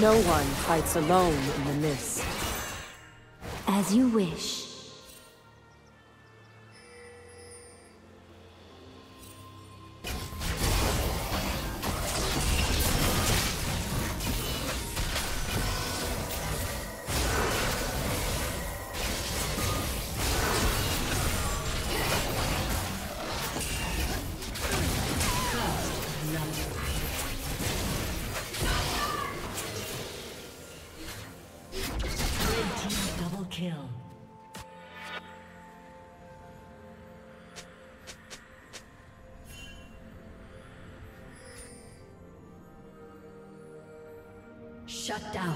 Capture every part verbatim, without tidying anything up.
No one fights alone in the mist. As you wish. Shut down.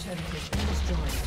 turret has been destroyed.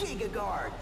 Giga Guard!